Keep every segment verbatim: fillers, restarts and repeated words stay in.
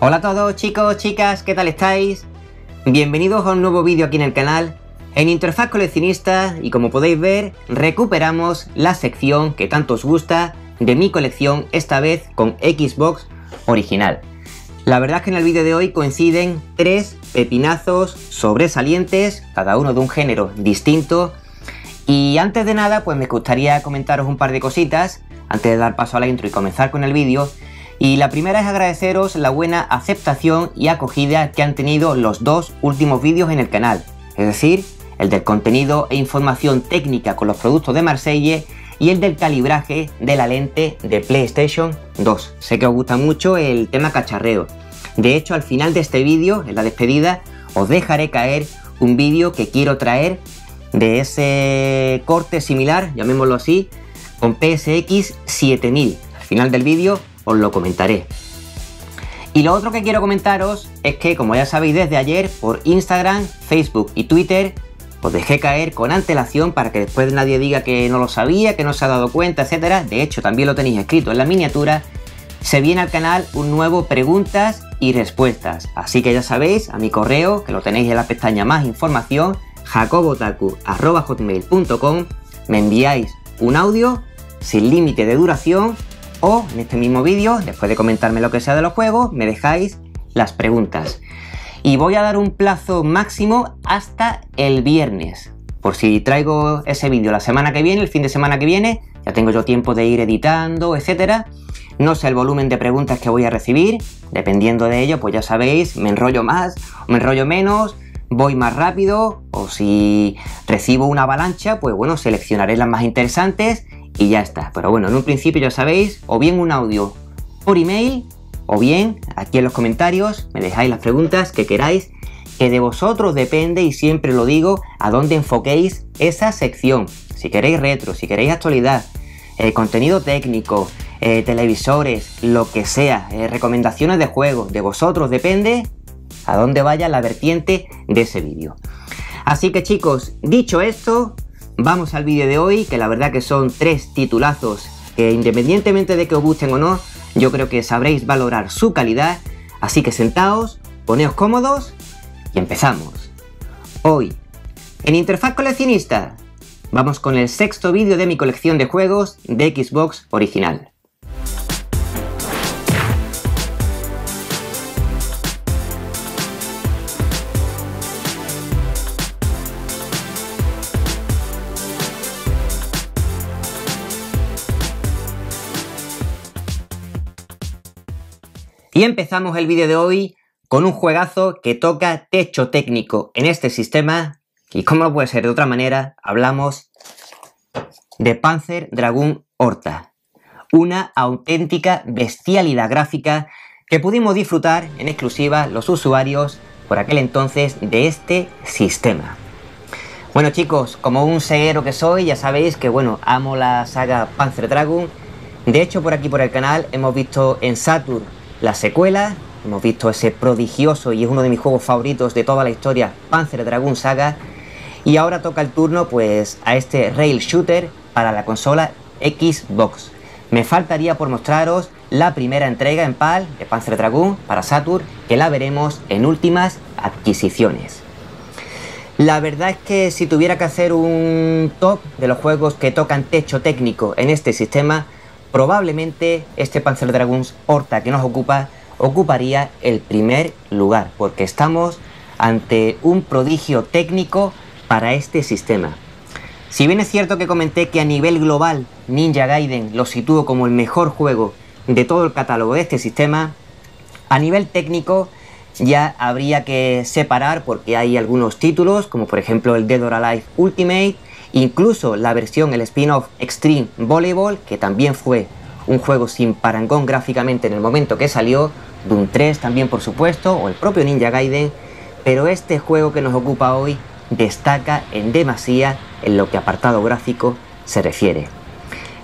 Hola a todos chicos, chicas, ¿qué tal estáis? Bienvenidos a un nuevo vídeo aquí en el canal, en Interfaz Coleccionista, y como podéis ver, recuperamos la sección que tanto os gusta de mi colección, esta vez con Xbox original. La verdad es que en el vídeo de hoy coinciden tres pepinazos sobresalientes, cada uno de un género distinto. Y antes de nada, pues me gustaría comentaros un par de cositas antes de dar paso a la intro y comenzar con el vídeo. Y la primera es agradeceros la buena aceptación y acogida que han tenido los dos últimos vídeos en el canal, es decir, el del contenido e información técnica con los productos de Marselle y el del calibraje de la lente de PlayStation dos. Sé que os gusta mucho el tema cacharreo. De hecho, al final de este vídeo, en la despedida, os dejaré caer un vídeo que quiero traer de ese corte similar, llamémoslo así, con P S X siete mil. Al final del vídeo os lo comentaré. Y lo otro que quiero comentaros es que, como ya sabéis, desde ayer por Instagram, Facebook y Twitter os dejé caer con antelación para que después nadie diga que no lo sabía, que no se ha dado cuenta, etcétera. De hecho, también lo tenéis escrito en la miniatura. Se viene al canal un nuevo preguntas y respuestas, así que ya sabéis, a mi correo, que lo tenéis en la pestaña más información, jacobotaku arroba hotmail punto com, me enviáis un audio sin límite de duración o en este mismo vídeo, después de comentarme lo que sea de los juegos, me dejáis las preguntas. Y voy a dar un plazo máximo hasta el viernes, por si traigo ese vídeo la semana que viene, el fin de semana que viene, ya tengo yo tiempo de ir editando, etcétera. No sé el volumen de preguntas que voy a recibir, dependiendo de ello, pues ya sabéis, me enrollo más o me enrollo menos, voy más rápido, o si recibo una avalancha, pues bueno, seleccionaré las más interesantes y ya está. Pero bueno, en un principio ya sabéis, o bien un audio por email, o bien aquí en los comentarios me dejáis las preguntas que queráis, que de vosotros depende, y siempre lo digo, a dónde enfoquéis esa sección. Si queréis retro, si queréis actualidad, eh, contenido técnico, eh, televisores, lo que sea, eh, recomendaciones de juegos, de vosotros depende a dónde vaya la vertiente de ese vídeo. Así que chicos, dicho esto, vamos al vídeo de hoy, que la verdad que son tres titulazos que, independientemente de que os gusten o no, yo creo que sabréis valorar su calidad. Así que sentaos, poneos cómodos y empezamos. Hoy, en Interfaz Coleccionista, vamos con el sexto vídeo de mi colección de juegos de Xbox original. Y empezamos el vídeo de hoy con un juegazo que toca techo técnico en este sistema, y como no puede ser de otra manera, hablamos de Panzer Dragoon Orta, una auténtica bestialidad gráfica que pudimos disfrutar en exclusiva los usuarios por aquel entonces de este sistema. Bueno chicos, como un ceguero que soy, ya sabéis que bueno, amo la saga Panzer Dragoon. De hecho, por aquí por el canal hemos visto en Saturn la secuela, hemos visto ese prodigioso y es uno de mis juegos favoritos de toda la historia, Panzer Dragoon Saga, y ahora toca el turno pues a este rail shooter para la consola Xbox. Me faltaría por mostraros la primera entrega en PAL de Panzer Dragoon para Saturn, que la veremos en últimas adquisiciones. La verdad es que si tuviera que hacer un top de los juegos que tocan techo técnico en este sistema, probablemente este Panzer Dragoon Orta que nos ocupa ocuparía el primer lugar, porque estamos ante un prodigio técnico para este sistema. Si bien es cierto que comenté que a nivel global Ninja Gaiden lo sitúo como el mejor juego de todo el catálogo de este sistema, a nivel técnico ya habría que separar, porque hay algunos títulos como por ejemplo el Dead or Alive Ultimate, incluso la versión, el spin-off Extreme Volleyball, que también fue un juego sin parangón gráficamente en el momento que salió, Doom tres también por supuesto, o el propio Ninja Gaiden, pero este juego que nos ocupa hoy destaca en demasía en lo que apartado gráfico se refiere.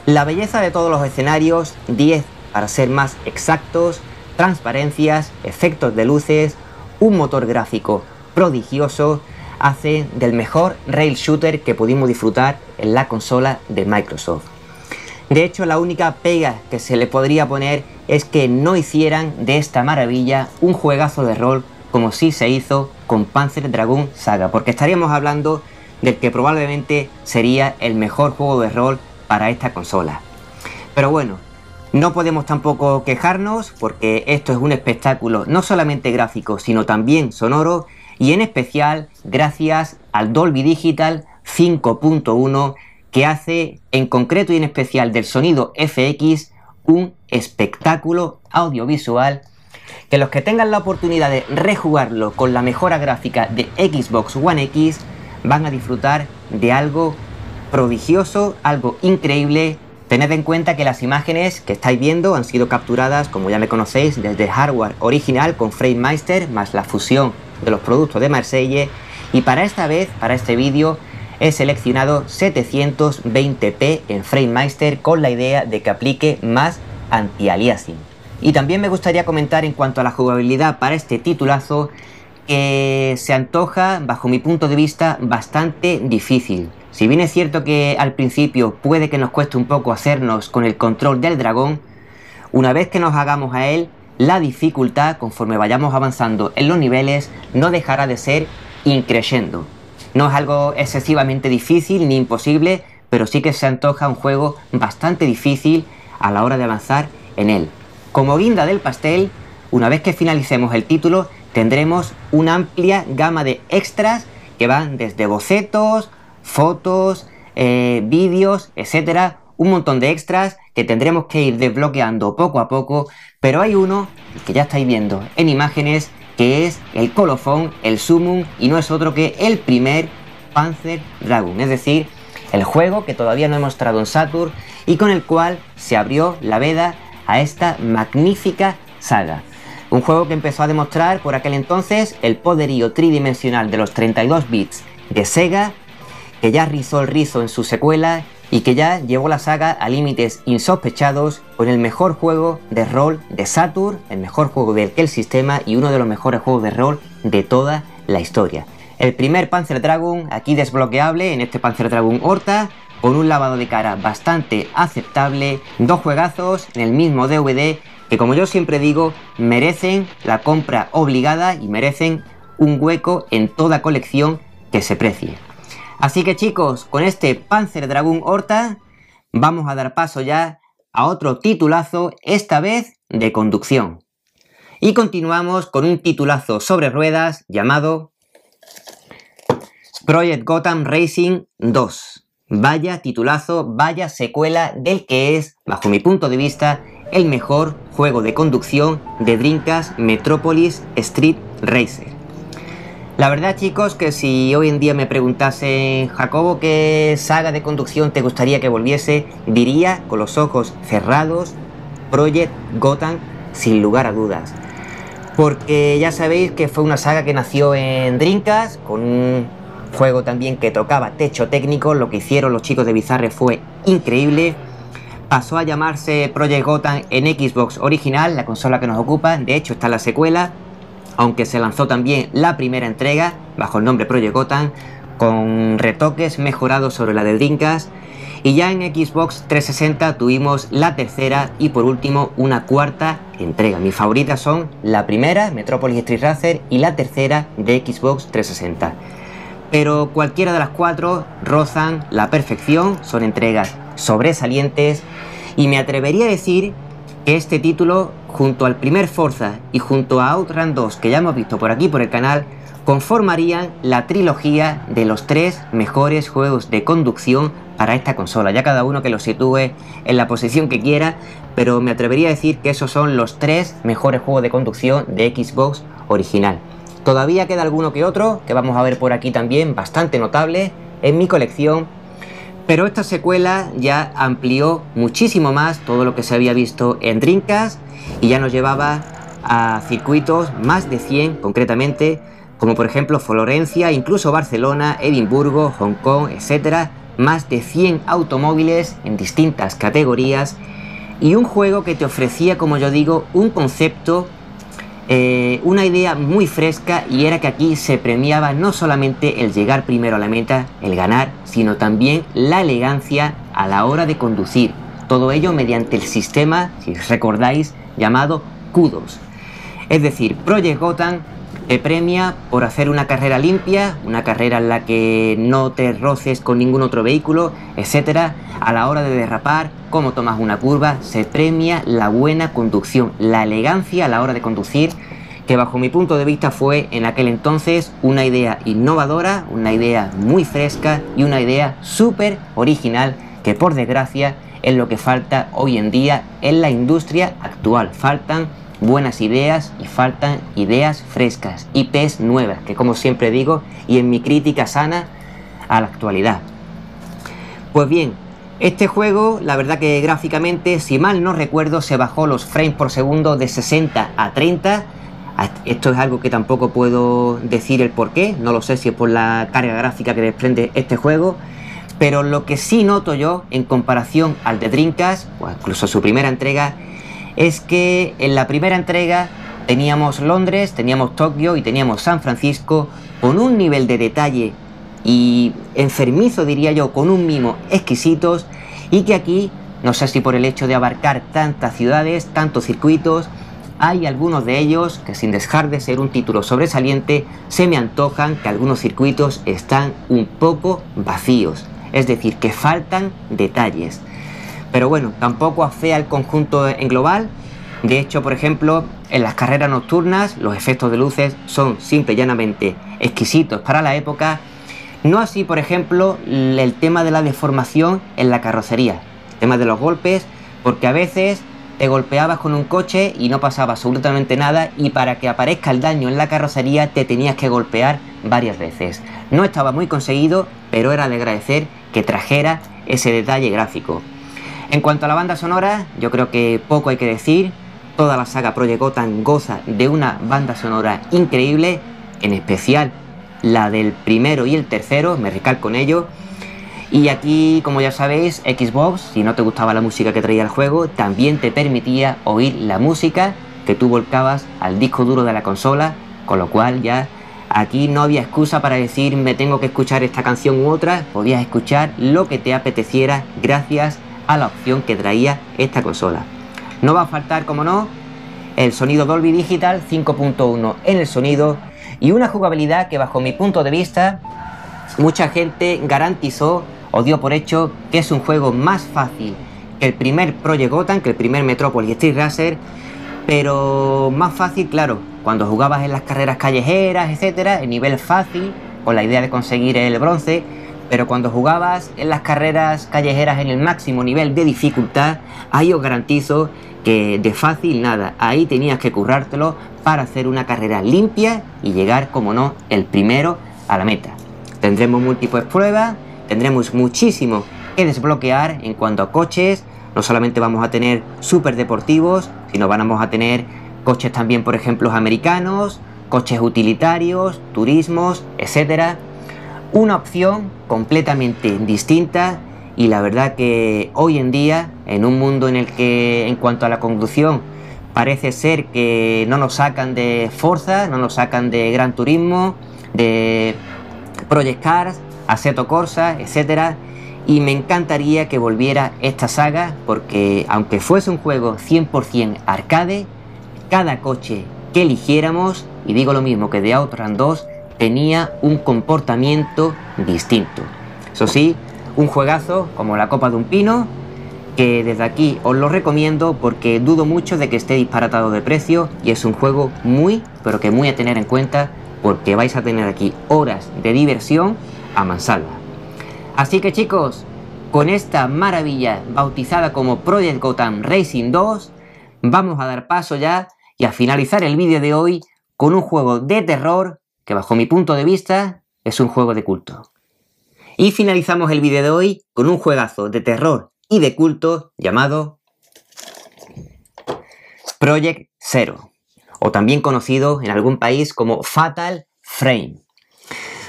La belleza de todos los escenarios, diez para ser más exactos, transparencias, efectos de luces, un motor gráfico prodigioso, hace del mejor rail shooter que pudimos disfrutar en la consola de Microsoft. De hecho, la única pega que se le podría poner es que no hicieran de esta maravilla un juegazo de rol como sí se hizo con Panzer Dragoon Saga, porque estaríamos hablando del que probablemente sería el mejor juego de rol para esta consola. Pero bueno, no podemos tampoco quejarnos porque esto es un espectáculo no solamente gráfico, sino también sonoro, y en especial gracias al Dolby Digital cinco punto uno, que hace en concreto y en especial del sonido F X un espectáculo audiovisual que los que tengan la oportunidad de rejugarlo con la mejora gráfica de Xbox One X van a disfrutar de algo prodigioso, algo increíble. Tened en cuenta que las imágenes que estáis viendo han sido capturadas, como ya me conocéis, desde hardware original con Framemeister, más la fusión de los productos de Marseille, y para esta vez, para este vídeo, he seleccionado setecientos veinte p en Framemeister con la idea de que aplique más anti-aliasing. Y también me gustaría comentar en cuanto a la jugabilidad para este titulazo, que se antoja, bajo mi punto de vista, bastante difícil. Si bien es cierto que al principio puede que nos cueste un poco hacernos con el control del dragón, una vez que nos hagamos a él, la dificultad, conforme vayamos avanzando en los niveles, no dejará de ser increyendo. No es algo excesivamente difícil ni imposible, pero sí que se antoja un juego bastante difícil a la hora de avanzar en él. Como guinda del pastel, una vez que finalicemos el título, tendremos una amplia gama de extras que van desde bocetos, fotos, eh, vídeos, etcétera, un montón de extras que tendremos que ir desbloqueando poco a poco, pero hay uno que ya estáis viendo en imágenes que es el colofón, el sumum, y no es otro que el primer Panzer Dragoon, es decir, el juego que todavía no he mostrado en Saturn y con el cual se abrió la veda a esta magnífica saga. Un juego que empezó a demostrar por aquel entonces el poderío tridimensional de los treinta y dos bits de Sega, que ya rizó el rizo en su secuela y que ya llevó la saga a límites insospechados con el mejor juego de rol de Saturn, el mejor juego de aquel sistema y uno de los mejores juegos de rol de toda la historia. El primer Panzer Dragoon, aquí desbloqueable en este Panzer Dragoon Orta, con un lavado de cara bastante aceptable, dos juegazos en el mismo D V D que, como yo siempre digo, merecen la compra obligada y merecen un hueco en toda colección que se precie. Así que chicos, con este Panzer Dragoon Orta vamos a dar paso ya a otro titulazo, esta vez de conducción. Y continuamos con un titulazo sobre ruedas llamado Project Gotham Racing dos. Vaya titulazo, vaya secuela del que es, bajo mi punto de vista, el mejor juego de conducción de Dreamcast, Metropolis Street Racer. La verdad, chicos, que si hoy en día me preguntasen, Jacobo, ¿qué saga de conducción te gustaría que volviese?, diría con los ojos cerrados Project Gotham, sin lugar a dudas. Porque ya sabéis que fue una saga que nació en Dreamcast, con un juego también que tocaba techo técnico. Lo que hicieron los chicos de Bizarre fue increíble. Pasó a llamarse Project Gotham en Xbox original, la consola que nos ocupa. De hecho, está la secuela, aunque se lanzó también la primera entrega bajo el nombre Project Gotham, con retoques mejorados sobre la de Dreamcast, y ya en Xbox trescientos sesenta tuvimos la tercera y por último una cuarta entrega. Mis favoritas son la primera, Metropolis Street Racer, y la tercera de Xbox trescientos sesenta. Pero cualquiera de las cuatro rozan la perfección, son entregas sobresalientes, y me atrevería a decir que este título, junto al primer Forza y junto a OutRun dos, que ya hemos visto por aquí por el canal, conformarían la trilogía de los tres mejores juegos de conducción para esta consola. Ya cada uno que lo sitúe en la posición que quiera, pero me atrevería a decir que esos son los tres mejores juegos de conducción de Xbox original. Todavía queda alguno que otro, que vamos a ver por aquí también, bastante notable en mi colección, pero esta secuela ya amplió muchísimo más todo lo que se había visto en Dreamcast y ya nos llevaba a circuitos, más de cien concretamente, como por ejemplo Florencia, incluso Barcelona, Edimburgo, Hong Kong, etcétera. Más de cien automóviles en distintas categorías y un juego que te ofrecía, como yo digo, un concepto, eh, una idea muy fresca, y era que aquí se premiaba no solamente el llegar primero a la meta, el ganar, sino también la elegancia a la hora de conducir, Todo ello mediante el sistema, si recordáis, llamado Q dos. Es decir, Project Gotham te premia por hacer una carrera limpia, una carrera en la que no te roces con ningún otro vehículo, etcétera. A la hora de derrapar, cómo tomas una curva, se premia la buena conducción, la elegancia a la hora de conducir, que bajo mi punto de vista fue en aquel entonces una idea innovadora, una idea muy fresca y una idea súper original, que por desgracia es lo que falta hoy en día en la industria actual. Faltan buenas ideas y faltan ideas frescas, I Ps nuevas, que como siempre digo y en mi crítica sana a la actualidad. Pues bien, este juego, la verdad que gráficamente, si mal no recuerdo, se bajó los frames por segundo de sesenta a treinta. Esto es algo que tampoco puedo decir el porqué, no lo sé si es por la carga gráfica que desprende este juego, pero lo que sí noto yo en comparación al de Dreamcast, o incluso su primera entrega, es que en la primera entrega teníamos Londres, teníamos Tokio y teníamos San Francisco con un nivel de detalle y enfermizo, diría yo, con un mimo exquisitos, y que aquí, no sé si por el hecho de abarcar tantas ciudades, tantos circuitos, hay algunos de ellos que, sin dejar de ser un título sobresaliente, se me antojan que algunos circuitos están un poco vacíos, es decir, que faltan detalles. Pero bueno, tampoco afea el conjunto en global. De hecho, por ejemplo, en las carreras nocturnas los efectos de luces son simple y llanamente exquisitos para la época. No así, por ejemplo, el tema de la deformación en la carrocería, el tema de los golpes, porque a veces te golpeabas con un coche y no pasaba absolutamente nada, y para que aparezca el daño en la carrocería te tenías que golpear varias veces. No estaba muy conseguido, pero era de agradecer que trajera ese detalle gráfico. En cuanto a la banda sonora, yo creo que poco hay que decir. Toda la saga Project Gotham goza de una banda sonora increíble, en especial la del primero y el tercero, me recalco en ello. Y aquí, como ya sabéis, Xbox, si no te gustaba la música que traía el juego, también te permitía oír la música que tú volcabas al disco duro de la consola, con lo cual ya aquí no había excusa para decir me tengo que escuchar esta canción u otra, podías escuchar lo que te apeteciera gracias a a la opción que traía esta consola. No va a faltar, como no, el sonido Dolby Digital cinco punto uno en el sonido y una jugabilidad que, bajo mi punto de vista, mucha gente garantizó o dio por hecho que es un juego más fácil que el primer Project Gotham, que el primer Metropolis Street Racer, pero más fácil, claro, cuando jugabas en las carreras callejeras, etcétera, el nivel fácil con la idea de conseguir el bronce. Pero cuando jugabas en las carreras callejeras en el máximo nivel de dificultad, ahí os garantizo que de fácil nada, ahí tenías que currártelo para hacer una carrera limpia y llegar, como no, el primero a la meta. Tendremos múltiples pruebas, tendremos muchísimo que desbloquear en cuanto a coches. No solamente vamos a tener super deportivos, sino vamos a tener coches también, por ejemplo, americanos, coches utilitarios, turismos, etcétera. Una opción completamente distinta, y la verdad que hoy en día, en un mundo en el que en cuanto a la conducción parece ser que no nos sacan de Forza, no nos sacan de Gran Turismo, de Project Cars, Assetto Corsa, etcétera, y me encantaría que volviera esta saga, porque aunque fuese un juego cien por cien arcade, cada coche que eligiéramos, y digo lo mismo que de OutRun dos, tenía un comportamiento distinto. Eso sí, un juegazo como la copa de un pino, que desde aquí os lo recomiendo porque dudo mucho de que esté disparatado de precio, y es un juego muy, pero que muy a tener en cuenta, porque vais a tener aquí horas de diversión a mansalva. Así que, chicos, con esta maravilla bautizada como Project Gotham Racing dos, vamos a dar paso ya y a finalizar el vídeo de hoy con un juego de terror que, bajo mi punto de vista, es un juego de culto. Y finalizamos el vídeo de hoy con un juegazo de terror y de culto llamado Project Zero, o también conocido en algún país como Fatal Frame.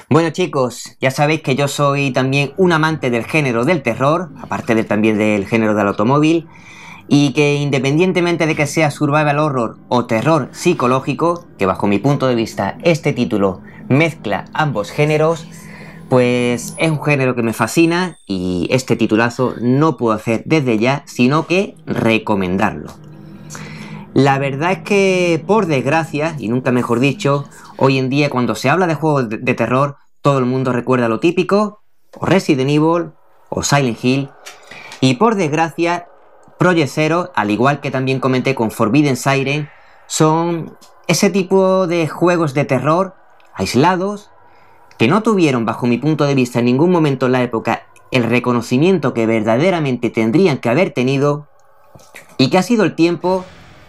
Bueno, chicos, ya sabéis que yo soy también un amante del género del terror, aparte de, también del género del automóvil, y que independientemente de que sea survival horror o terror psicológico, que bajo mi punto de vista este título mezcla ambos géneros, Pues es un género que me fascina y este titulazo no puedo hacer desde ya, sino que recomendarlo. La verdad es que, por desgracia, y nunca mejor dicho, hoy en día cuando se habla de juegos de terror, todo el mundo recuerda lo típico, o Resident Evil, o Silent Hill, y por desgracia, Project Zero, al igual que también comenté con Forbidden Siren, son ese tipo de juegos de terror aislados, que no tuvieron, bajo mi punto de vista, en ningún momento en la época el reconocimiento que verdaderamente tendrían que haber tenido, y que ha sido el tiempo,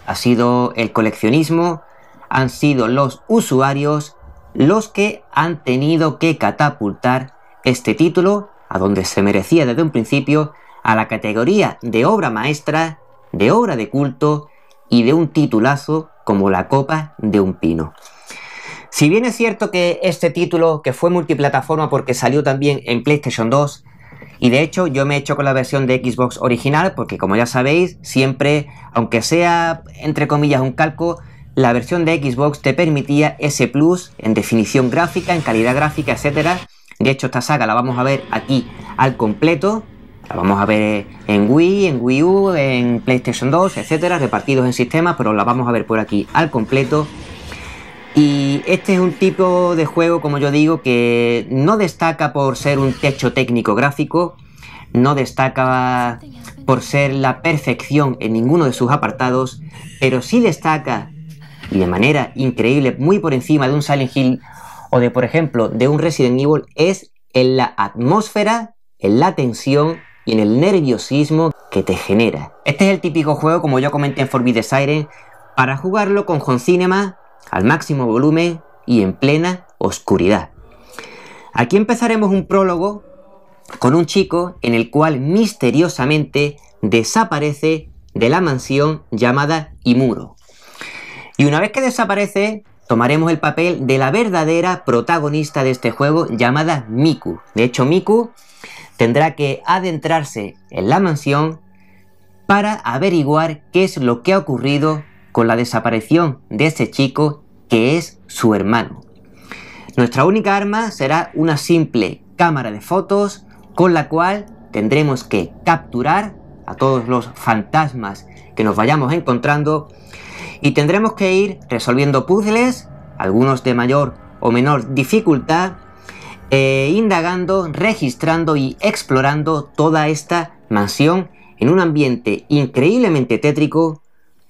ha sido el coleccionismo, han sido los usuarios los que han tenido que catapultar este título a donde se merecía desde un principio, a la categoría de obra maestra, de obra de culto y de un titulazo como la copa de un pino. Si bien es cierto que este título, que fue multiplataforma porque salió también en PlayStation dos, y de hecho yo me he hecho con la versión de Xbox original, porque como ya sabéis, siempre, aunque sea entre comillas un calco, la versión de Xbox te permitía ese plus en definición gráfica, en calidad gráfica, etcétera. De hecho esta saga la vamos a ver aquí al completo, la vamos a ver en Wii, en Wii U, en PlayStation dos, etcétera, repartidos en sistemas, pero la vamos a ver por aquí al completo. Y este es un tipo de juego, como yo digo, que no destaca por ser un techo técnico gráfico, no destaca por ser la perfección en ninguno de sus apartados, pero sí destaca, y de manera increíble, muy por encima de un Silent Hill o de, por ejemplo, de un Resident Evil, es en la atmósfera, en la tensión y en el nerviosismo que te genera. Este es el típico juego, como yo comenté en Forbidden Siren, para jugarlo con home cinema, al máximo volumen y en plena oscuridad. Aquí empezaremos un prólogo con un chico en el cual misteriosamente desaparece de la mansión llamada Himuro. Y una vez que desaparece, tomaremos el papel de la verdadera protagonista de este juego llamada Miku. De hecho, Miku tendrá que adentrarse en la mansión para averiguar qué es lo que ha ocurrido con la desaparición de este chico que es su hermano. Nuestra única arma será una simple cámara de fotos con la cual tendremos que capturar a todos los fantasmas que nos vayamos encontrando y tendremos que ir resolviendo puzzles, algunos de mayor o menor dificultad, eh, indagando, registrando y explorando toda esta mansión en un ambiente increíblemente tétrico,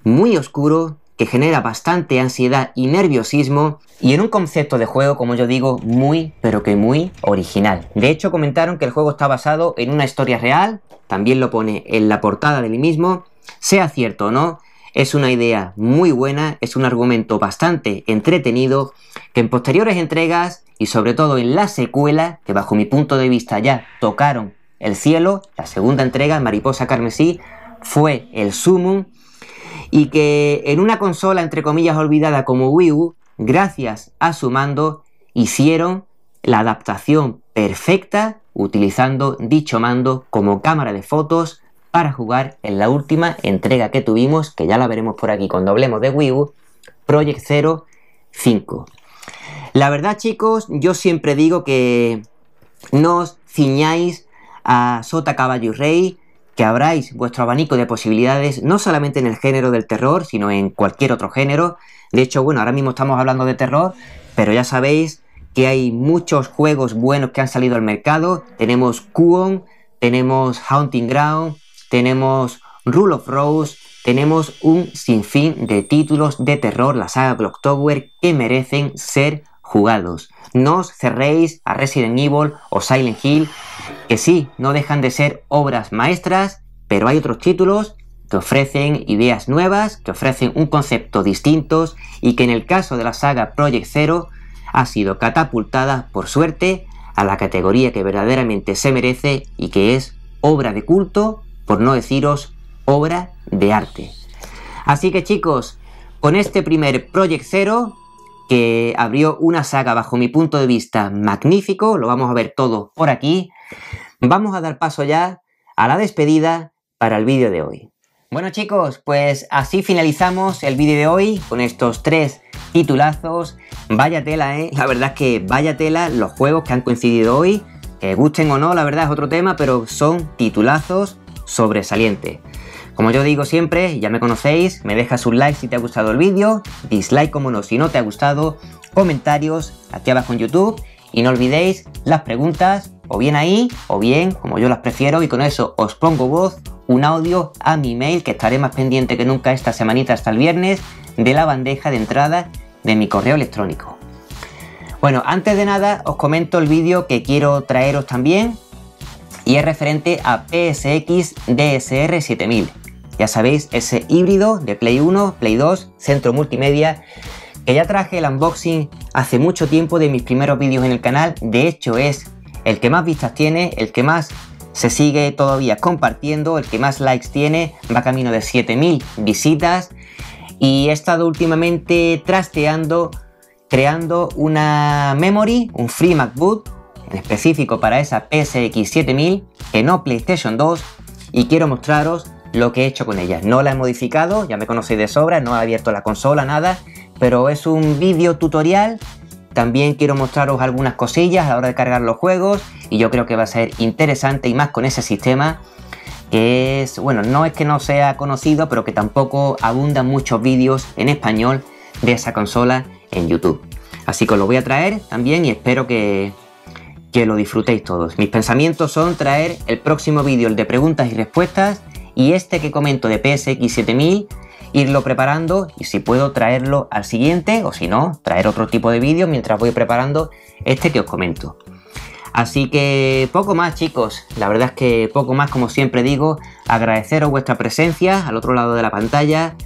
muy oscuro, que genera bastante ansiedad y nerviosismo, y en un concepto de juego, como yo digo, muy pero que muy original. De hecho comentaron que el juego está basado en una historia real, también lo pone en la portada del mismo. Sea cierto o no, es una idea muy buena, es un argumento bastante entretenido, que en posteriores entregas y sobre todo en la secuela, que bajo mi punto de vista ya tocaron el cielo, la segunda entrega, Mariposa Carmesí, fue el sumum, y que en una consola entre comillas olvidada como Wii U, gracias a su mando, hicieron la adaptación perfecta utilizando dicho mando como cámara de fotos para jugar en la última entrega que tuvimos, que ya la veremos por aquí cuando hablemos de Wii U, Project Zero cinco. La verdad, chicos, yo siempre digo que no os ciñáis a sota, caballo y rey, que abráis vuestro abanico de posibilidades, no solamente en el género del terror, sino en cualquier otro género. De hecho, bueno, ahora mismo estamos hablando de terror, pero ya sabéis que hay muchos juegos buenos que han salido al mercado. Tenemos Kuon, tenemos Haunting Ground, tenemos Rule of Rose, tenemos un sinfín de títulos de terror, la saga Clock Tower, que merecen ser jugados. No os cerréis a Resident Evil o Silent Hill, que sí, no dejan de ser obras maestras, pero hay otros títulos que ofrecen ideas nuevas, que ofrecen un concepto distinto y que en el caso de la saga Project Zero ha sido catapultada, por suerte, a la categoría que verdaderamente se merece y que es obra de culto, por no deciros obra de arte. Así que, chicos, con este primer Project Zero, que abrió una saga bajo mi punto de vista magnífico, lo vamos a ver todo por aquí, vamos a dar paso ya a la despedida para el vídeo de hoy. Bueno, chicos, pues así finalizamos el vídeo de hoy con estos tres titulazos Vaya tela, ¿eh? La verdad es que vaya tela los juegos que han coincidido hoy, que gusten o no, la verdad es otro tema, pero son titulazos sobresalientes. Como yo digo siempre, ya me conocéis, me dejas un like si te ha gustado el vídeo, dislike como no si no te ha gustado, comentarios aquí abajo en YouTube y no olvidéis las preguntas o bien ahí o bien como yo las prefiero y con eso os pongo voz, un audio a mi mail que estaré más pendiente que nunca esta semanita hasta el viernes de la bandeja de entrada de mi correo electrónico. Bueno, antes de nada os comento el vídeo que quiero traeros también y es referente a P S X D S R siete mil. Ya sabéis, ese híbrido de Play uno, Play dos, centro multimedia, que ya traje el unboxing hace mucho tiempo de mis primeros vídeos en el canal. De hecho es el que más vistas tiene, el que más se sigue todavía compartiendo, el que más likes tiene, va camino de siete mil visitas. Y he estado últimamente trasteando, creando una memory, un free MacBook, en específico para esa P S X siete mil, que no PlayStation dos, y quiero mostraros lo que he hecho con ella. No la he modificado, ya me conocéis de sobra, no he abierto la consola, nada, pero es un vídeo tutorial. También quiero mostraros algunas cosillas a la hora de cargar los juegos y yo creo que va a ser interesante y más con ese sistema que es, bueno, no es que no sea conocido, pero que tampoco abundan muchos vídeos en español de esa consola en YouTube. Así que os lo voy a traer también y espero que... que lo disfrutéis todos. Mis pensamientos son traer el próximo vídeo, el de preguntas y respuestas, y este que comento de P S X siete mil, irlo preparando y si puedo traerlo al siguiente o si no, traer otro tipo de vídeo mientras voy preparando este que os comento. Así que poco más, chicos, la verdad es que poco más, como siempre digo, agradeceros vuestra presencia al otro lado de la pantalla,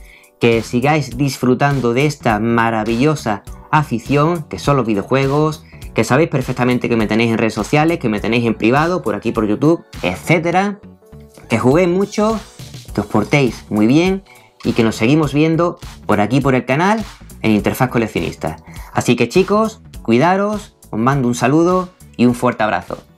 que sigáis disfrutando de esta maravillosa afición que son los videojuegos, que sabéis perfectamente que me tenéis en redes sociales, que me tenéis en privado, por aquí por YouTube, etcétera. Que juguéis mucho, que os portéis muy bien y que nos seguimos viendo por aquí por el canal en Interfaz Coleccionista. Así que chicos, cuidaros, os mando un saludo y un fuerte abrazo.